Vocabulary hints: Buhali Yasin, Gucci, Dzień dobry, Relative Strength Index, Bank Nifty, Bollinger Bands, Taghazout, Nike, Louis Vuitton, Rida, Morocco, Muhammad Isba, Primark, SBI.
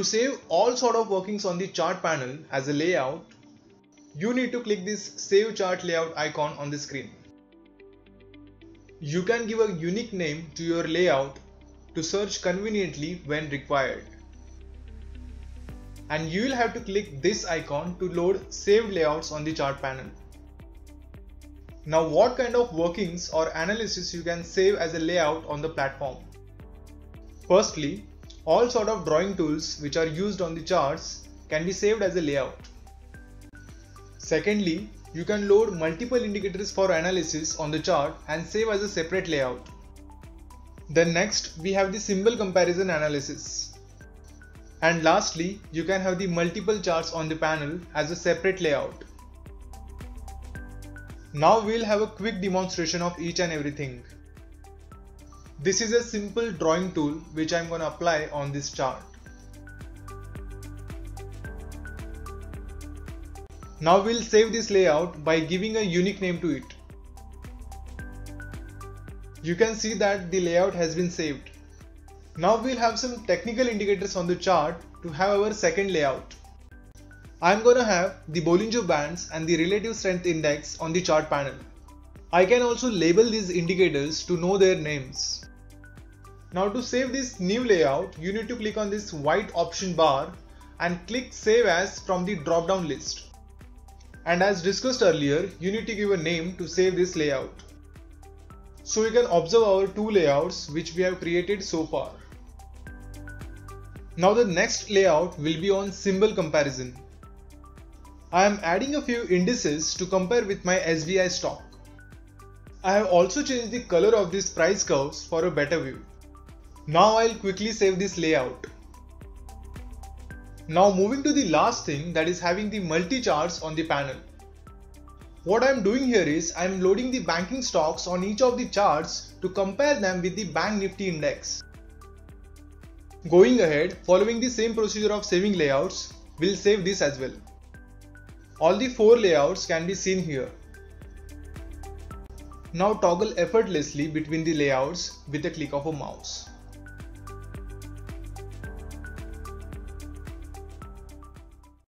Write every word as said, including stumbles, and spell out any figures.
To save all sort of workings on the chart panel as a layout, you need to click this Save Chart Layout icon on the screen. You can give a unique name to your layout to search conveniently when required. And you will have to click this icon to load saved layouts on the chart panel. Now, what kind of workings or analysis you can save as a layout on the platform? Firstly, all sort of drawing tools which are used on the charts can be saved as a layout. Secondly, you can load multiple indicators for analysis on the chart and save as a separate layout. Then next, we have the symbol comparison analysis. And lastly, you can have the multiple charts on the panel as a separate layout. Now we'll have a quick demonstration of each and everything. This is a simple drawing tool which I'm going to apply on this chart. Now we'll save this layout by giving a unique name to it. You can see that the layout has been saved. Now we'll have some technical indicators on the chart to have our second layout. I'm gonna have the Bollinger Bands and the Relative Strength Index on the chart panel. I can also label these indicators to know their names. Now to save this new layout, you need to click on this white option bar and click Save As from the drop-down list. And as discussed earlier, you need to give a name to save this layout. So you can observe our two layouts which we have created so far. Now the next layout will be on symbol comparison. I am adding a few indices to compare with my S B I stock. I have also changed the color of these price curves for a better view. Now I'll quickly save this layout. Now moving to the last thing, that is having the multi-charts on the panel. What I am doing here is I am loading the banking stocks on each of the charts to compare them with the Bank Nifty index. Going ahead, following the same procedure of saving layouts, we'll save this as well. All the four layouts can be seen here. Now toggle effortlessly between the layouts with a click of a mouse.